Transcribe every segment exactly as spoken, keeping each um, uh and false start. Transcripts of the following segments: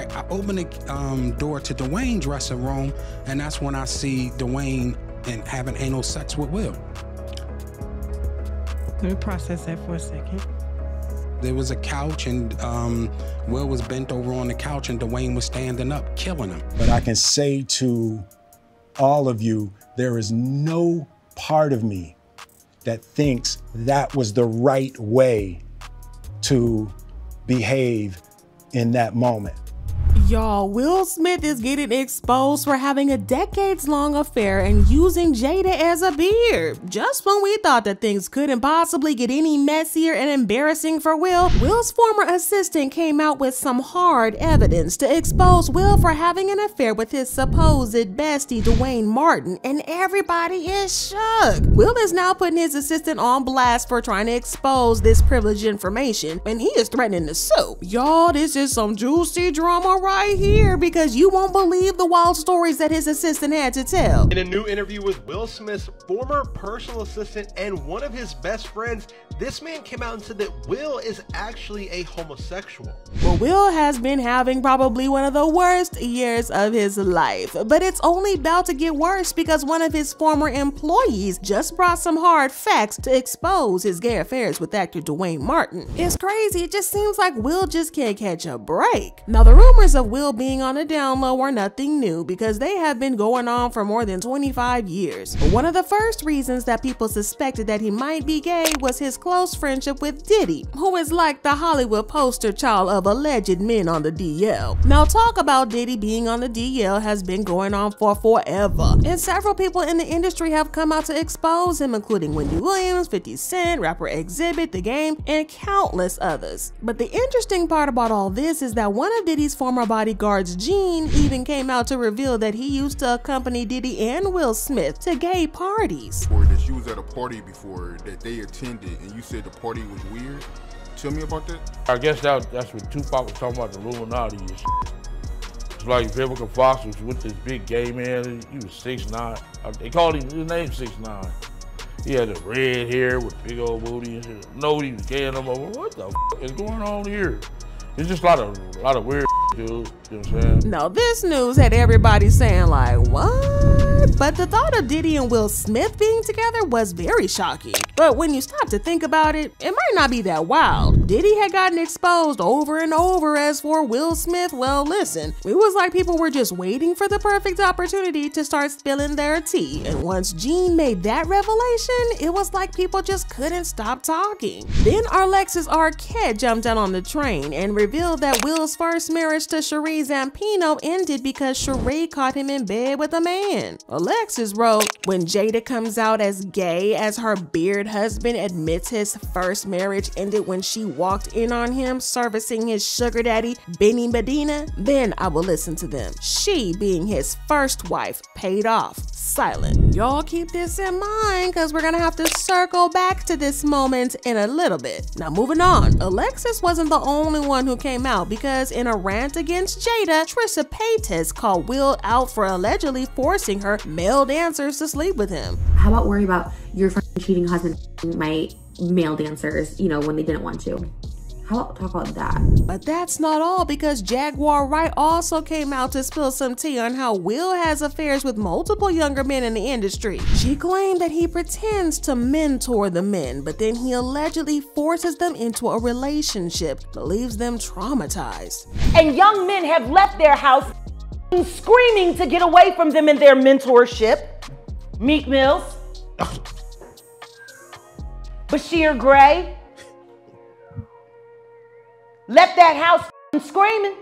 right, I open the um, door to Duane's dressing room, and that's when I see Duane and having anal sex with Will. Let me process that for a second. There was a couch, and um, Will was bent over on the couch, and Duane was standing up, killing him. But I can say to all of you, there is no part of me that thinks that was the right way to behave in that moment. Y'all, Will Smith is getting exposed for having a decades-long affair and using Jada as a beard. Just when we thought that things couldn't possibly get any messier and embarrassing for Will, Will's former assistant came out with some hard evidence to expose Will for having an affair with his supposed bestie, Duane Martin, and everybody is shook. Will is now putting his assistant on blast for trying to expose this privileged information, and he is threatening to sue. Y'all, this is some juicy drama right here, because you won't believe the wild stories that his assistant had to tell. In a new interview with Will Smith's former personal assistant and one of his best friends, this man came out and said that Will is actually a homosexual. Well, Will has been having probably one of the worst years of his life, but it's only about to get worse because one of his former employees just brought some hard facts to expose his gay affairs with actor Duane Martin. It's crazy. It just seems like Will just can't catch a break. Now, the rumors of Will being on a down low are nothing new because they have been going on for more than twenty-five years. But one of the first reasons that people suspected that he might be gay was his close friendship with Diddy, who is like the Hollywood poster child of alleged men on the D L. Now, talk about Diddy being on the D L has been going on for forever, and several people in the industry have come out to expose him, including Wendy Williams, fifty Cent, rapper Exhibit, The Game, and countless others. But the interesting part about all this is that one of Diddy's former bodyguards, Gene, even came out to reveal that he used to accompany Diddy and Will Smith to gay parties. Or that you was at a party before that they attended, and you You said the party was weird. Tell me about that. I guess that, that's what Tupac was talking about, the Illuminati and shit. It's like Vivica Fox was with this big gay man. He was six nine. They called him, his name six nine. He had the red hair with big old booty and shit. No, he was gay and I'm like, what the f is going on here? It's just a lot of, a lot of weird shit, dude. You know what I'm saying? Now, this news had everybody saying like, what? But the thought of Diddy and Will Smith being together was very shocking. But when you stop to think about it, it might not be that wild. Diddy had gotten exposed over and over. As for Will Smith, well, listen, it was like people were just waiting for the perfect opportunity to start spilling their tea. And once Gene made that revelation, it was like people just couldn't stop talking. Then Alexis Arcade jumped out on the train and revealed that Will's first marriage to Sheree Zampino ended because Sheree caught him in bed with a man. Alexis wrote, when Jada comes out as gay as her beard husband admits his first marriage ended when she walked in on him servicing his sugar daddy, Benny Medina, then I will listen to them. She, being his first wife, paid off. Silent. Y'all keep this in mind because we're going to have to circle back to this moment in a little bit. Now, moving on, Alexis wasn't the only one who came out because in a rant against Jada, Trisha Paytas called Will out for allegedly forcing her male dancers to sleep with him. How about worry about your cheating husband, my male dancers, you know, when they didn't want to? How about talk about that? But that's not all, because Jaguar Wright also came out to spill some tea on how Will has affairs with multiple younger men in the industry. She claimed that he pretends to mentor the men, but then he allegedly forces them into a relationship that leaves them traumatized. And young men have left their house screaming to get away from them in their mentorship. Meek Mills, Bashir Gray, left that house screaming.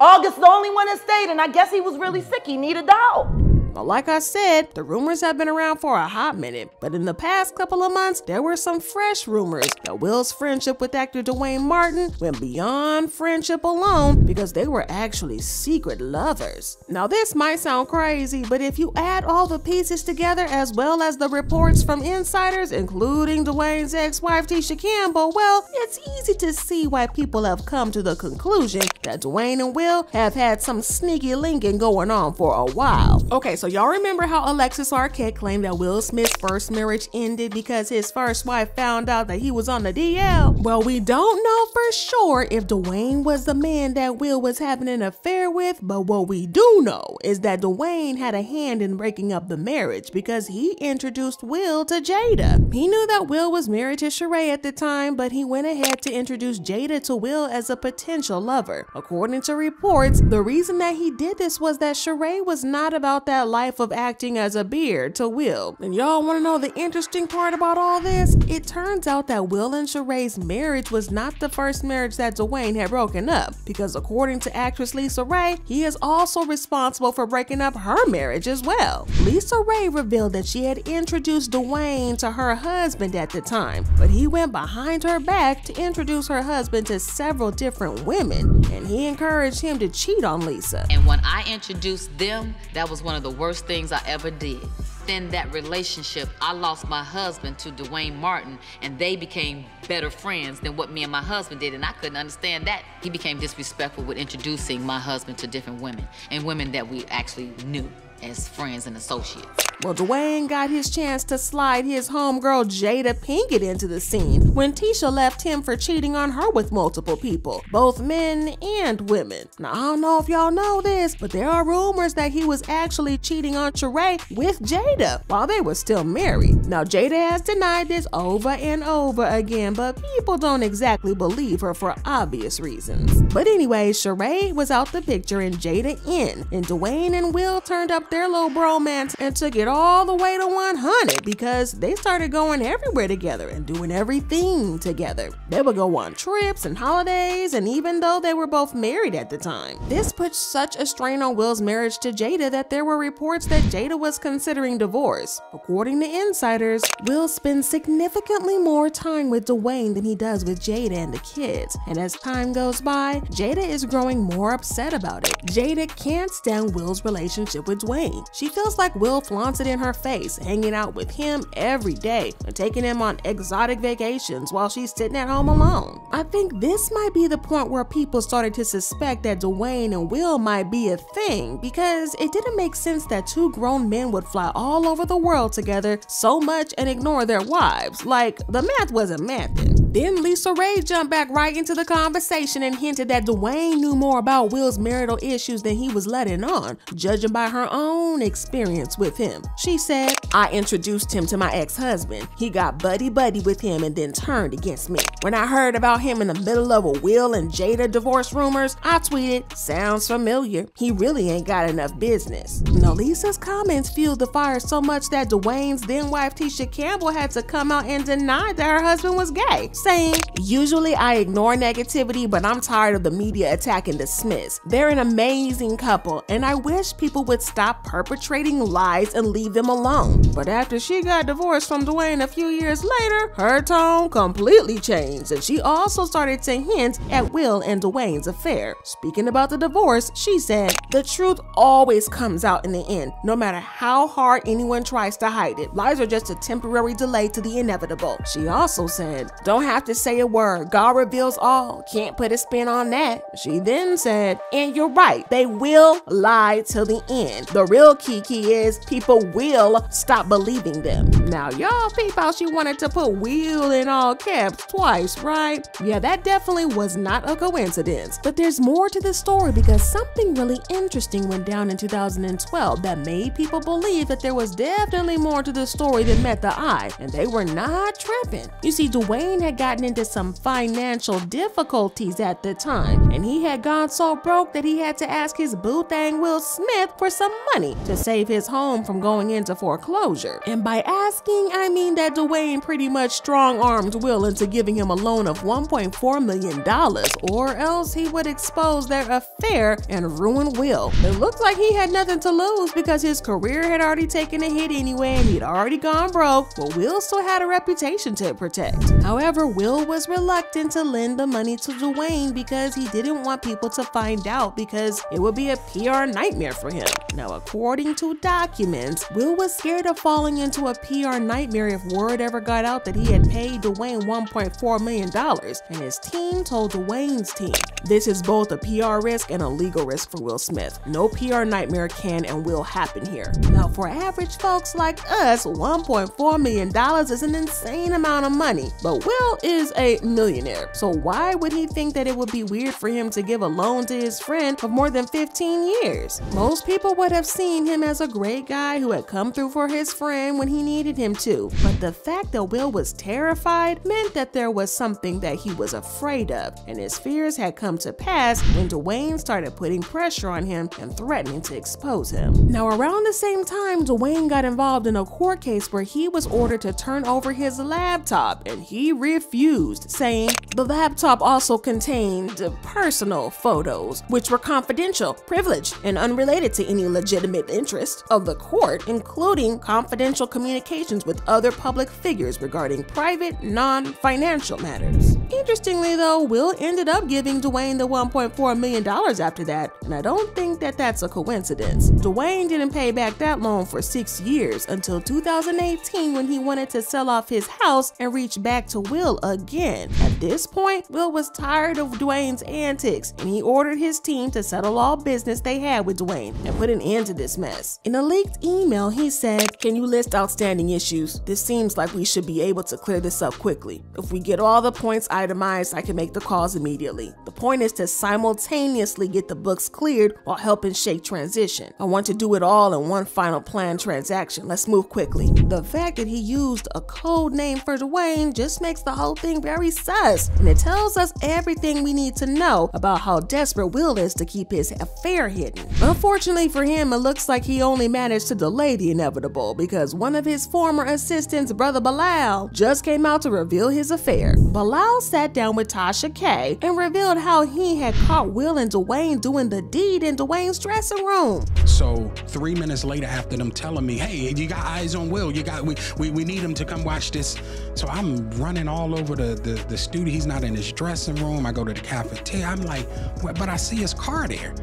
August, the only one that stayed, and I guess he was really sick. He needed help. But like I said, the rumors have been around for a hot minute, but in the past couple of months, there were some fresh rumors that Will's friendship with actor Duane Martin went beyond friendship alone because they were actually secret lovers. Now, this might sound crazy, but if you add all the pieces together as well as the reports from insiders, including Duane's ex-wife Tisha Campbell, well, it's easy to see why people have come to the conclusion that Duane and Will have had some sneaky linking going on for a while. Okay, so So y'all remember how Alexis Arcade claimed that Will Smith's first marriage ended because his first wife found out that he was on the D L? Well, we don't know for sure if Duane was the man that Will was having an affair with, but what we do know is that Duane had a hand in breaking up the marriage because he introduced Will to Jada. He knew that Will was married to Sheree at the time, but he went ahead to introduce Jada to Will as a potential lover. According to reports, the reason that he did this was that Sheree was not about that life of acting as a beard to Will. And y'all want to know the interesting part about all this? It turns out that Will and Sheree's marriage was not the first marriage that Duane had broken up, because according to actress Lisa Ray, he is also responsible for breaking up her marriage as well. Lisa Ray revealed that she had introduced Duane to her husband at the time, but he went behind her back to introduce her husband to several different women, and he encouraged him to cheat on Lisa. And when I introduced them, that was one of the worst things I ever did. Within that relationship, I lost my husband to Duane Martin, and they became better friends than what me and my husband did, and I couldn't understand that. He became disrespectful with introducing my husband to different women, and women that we actually knew as friends and associates. Well, Duane got his chance to slide his homegirl Jada Pinkett into the scene when Tisha left him for cheating on her with multiple people, both men and women. Now, I don't know if y'all know this, but there are rumors that he was actually cheating on Sheree with Jada while they were still married. Now, Jada has denied this over and over again, but people don't exactly believe her for obvious reasons. But anyway, Sheree was out the picture and Jada in, and Duane and Will turned up their little bromance and took it all the way to one hundred, because they started going everywhere together and doing everything together. They would go on trips and holidays, and even though they were both married at the time. This put such a strain on Will's marriage to Jada that there were reports that Jada was considering divorce. According to insiders, Will spends significantly more time with Duane than he does with Jada and the kids, and as time goes by, Jada is growing more upset about it. Jada can't stand Will's relationship with Duane. She feels like Will flaunts it in her face, hanging out with him every day and taking him on exotic vacations while she's sitting at home alone. I think this might be the point where people started to suspect that Duane and Will might be a thing, because it didn't make sense that two grown men would fly all over the world together so much and ignore their wives. Like, the math wasn't mathing. Then Lisa Ray jumped back right into the conversation and hinted that Duane knew more about Will's marital issues than he was letting on, judging by her own experience with him. She said, "I introduced him to my ex-husband. He got buddy-buddy with him and then turned against me. When I heard about him in the middle of a Will and Jada divorce rumors, I tweeted, sounds familiar. He really ain't got enough business." Now, Lisa's comments fueled the fire so much that Duane's then-wife Tisha Campbell had to come out and deny that her husband was gay, saying, "Usually I ignore negativity, but I'm tired of the media attack and dismiss. They're an amazing couple, and I wish people would stop perpetrating lies and leave them alone." But after she got divorced from Duane a few years later, her tone completely changed, and she also started to hint at Will and Duane's affair. Speaking about the divorce, she said, "The truth always comes out in the end, no matter how hard anyone tries to hide it. Lies are just a temporary delay to the inevitable." She also said, "Don't have have to say a word. God reveals all. Can't put a spin on that." She then said, "And you're right. They will lie till the end. The real key key is people will stop believing them." Now, y'all peep how she wanted to put "will" in all caps twice, right? Yeah, that definitely was not a coincidence. But there's more to the story, because something really interesting went down in two thousand twelve that made people believe that there was definitely more to the story than met the eye, and they were not tripping. You see, Duane had gotten into some financial difficulties at the time, and he had gone so broke that he had to ask his boo thang Will Smith for some money to save his home from going into foreclosure. And by asking, I mean that Duane pretty much strong-armed Will into giving him a loan of one point four million dollars, or else he would expose their affair and ruin Will. It looked like he had nothing to lose, because his career had already taken a hit anyway and he'd already gone broke, but Will still had a reputation to protect. However, However, Will was reluctant to lend the money to Duane because he didn't want people to find out because it would be a P R nightmare for him. Now, according to documents, Will was scared of falling into a P R nightmare if word ever got out that he had paid Duane one point four million dollars, and his team told Duane's team. This is both a P R risk and a legal risk for Will Smith. No P R nightmare can and will happen here. Now, for average folks like us, one point four million dollars is an insane amount of money, but Will is a millionaire, so why would he think that it would be weird for him to give a loan to his friend of more than fifteen years? Most people would have seen him as a great guy who had come through for his friend when he needed him to, but the fact that Will was terrified meant that there was something that he was afraid of, and his fears had come to pass when Duane started putting pressure on him and threatening to expose him. Now, around the same time, Duane got involved in a court case where he was ordered to turn over his laptop, and he refused, saying the laptop also contained personal photos, which were confidential, privileged, and unrelated to any legitimate interest of the court, including confidential communications with other public figures regarding private, non-financial matters. Interestingly though, Will ended up giving Duane the one point four million dollars after that, and I don't think that that's a coincidence. Duane didn't pay back that loan for six years until two thousand eighteen when he wanted to sell off his house and reach back to Will again. At this point, Will was tired of Duane's antics, and he ordered his team to settle all business they had with Duane and put an end to this mess. In a leaked email, he said, "Can you list outstanding issues? This seems like we should be able to clear this up quickly. If we get all the points itemized, I can make the calls immediately. The point is to simultaneously get the books cleared while helping shake transition. I want to do it all in one final planned transaction. Let's move quickly." The fact that he used a code name for Duane just makes the whole thing very sus, and it tells us everything we need to know about how desperate Will is to keep his affair hidden. Unfortunately for him, it looks like he only managed to delay the inevitable because one of his former assistants, Brother Bilal, just came out to reveal his affair. Bilal sat down with Tasha K and revealed how he had caught Will and Duane doing the deed in Duane's dressing room. So three minutes later, after them telling me, "Hey, you got eyes on Will, you got we we, we need him to come watch this." So I'm running all over the, the, the studio. He's not in his dressing room. I go to the cafeteria. I'm like, well, but I see his car there.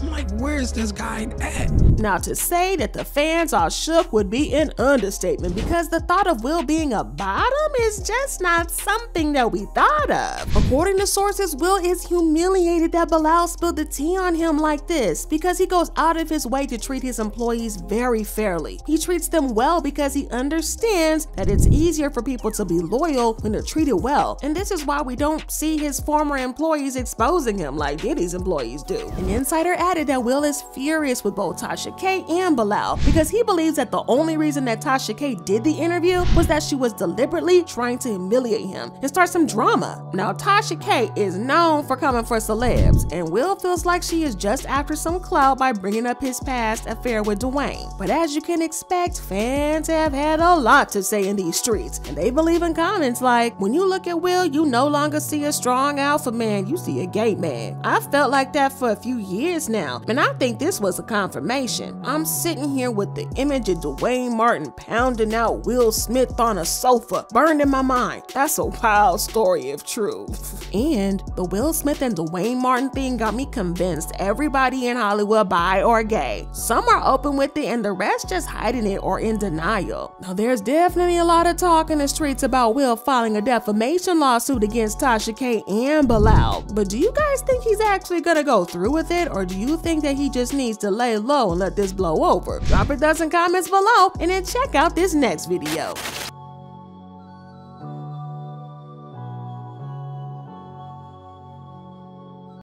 I'm like, where's this guy at? Now, to say that the fans all shook would be an understatement, because the thought of Will being a bottom is just not something that we thought of. According to sources, Will is humiliated that Bilal spilled the tea on him like this, because he goes out of his way to treat his employees very fairly. He treats them well because he understands that it's easier for people to be loyal when they're treated well, and this is why we don't see his former employees exposing him like Diddy's employees do. An insider added that Will is furious with both Tasha K and Bilal because he believes that the only reason that Tasha K did the interview was that she was deliberately trying to humiliate him and start some drama. Now, Tasha K is known for coming for celebs, and Will feels like she is just after some clout by bringing up his past affair with Duane. But as you can expect, fans have had a lot to say in these streets, and they believe in comments like, "When you look at Will, you no longer see a strong alpha man, you see a gay man. I felt like that for a few years now. Now, and I think this was a confirmation. I'm sitting here with the image of Duane Martin pounding out Will Smith on a sofa, burned in my mind." That's a wild story if true. And the Will Smith and Duane Martin thing got me convinced everybody in Hollywood bi or gay. Some are open with it and the rest just hiding it or in denial. Now, there's definitely a lot of talk in the streets about Will filing a defamation lawsuit against Tasha K and Bilal. But do you guys think he's actually gonna go through with it, or do you you think that he just needs to lay low and let this blow over? Drop a dozen comments below and then check out this next video.